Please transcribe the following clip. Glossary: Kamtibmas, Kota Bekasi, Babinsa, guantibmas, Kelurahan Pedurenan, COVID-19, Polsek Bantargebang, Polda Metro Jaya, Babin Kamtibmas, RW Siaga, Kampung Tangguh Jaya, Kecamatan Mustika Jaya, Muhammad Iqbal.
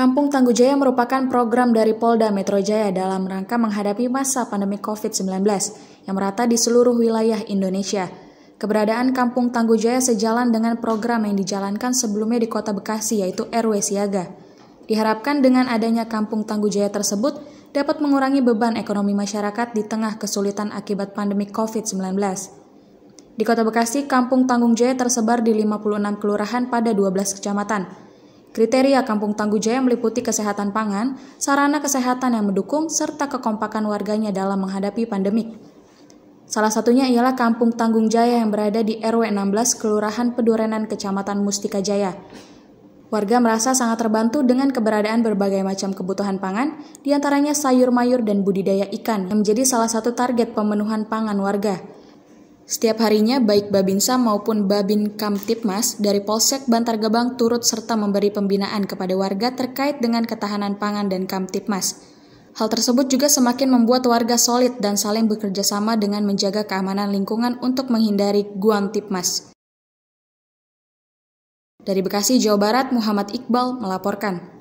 Kampung Tangguh Jaya merupakan program dari Polda Metro Jaya dalam rangka menghadapi masa pandemi COVID-19 yang merata di seluruh wilayah Indonesia. Keberadaan Kampung Tangguh Jaya sejalan dengan program yang dijalankan sebelumnya di Kota Bekasi, yaitu RW Siaga. Diharapkan dengan adanya Kampung Tangguh Jaya tersebut dapat mengurangi beban ekonomi masyarakat di tengah kesulitan akibat pandemi COVID-19. Di Kota Bekasi, Kampung Tangguh Jaya tersebar di 56 kelurahan pada 12 kecamatan. Kriteria Kampung Tangguh Jaya meliputi kesehatan pangan, sarana kesehatan yang mendukung, serta kekompakan warganya dalam menghadapi pandemi. Salah satunya ialah Kampung Tangguh Jaya yang berada di RW 16 Kelurahan Pedurenan, Kecamatan Mustika Jaya. Warga merasa sangat terbantu dengan keberadaan berbagai macam kebutuhan pangan, diantaranya sayur mayur dan budidaya ikan yang menjadi salah satu target pemenuhan pangan warga. Setiap harinya, baik Babinsa maupun Babin Kamtibmas dari Polsek Bantargebang turut serta memberi pembinaan kepada warga terkait dengan ketahanan pangan dan Kamtibmas. Hal tersebut juga semakin membuat warga solid dan saling bekerja sama dengan menjaga keamanan lingkungan untuk menghindari guantibmas. Dari Bekasi, Jawa Barat, Muhammad Iqbal melaporkan.